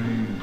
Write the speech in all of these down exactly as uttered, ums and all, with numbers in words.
Love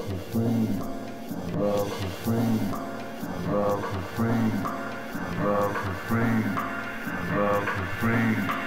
for free, love for free, love for free.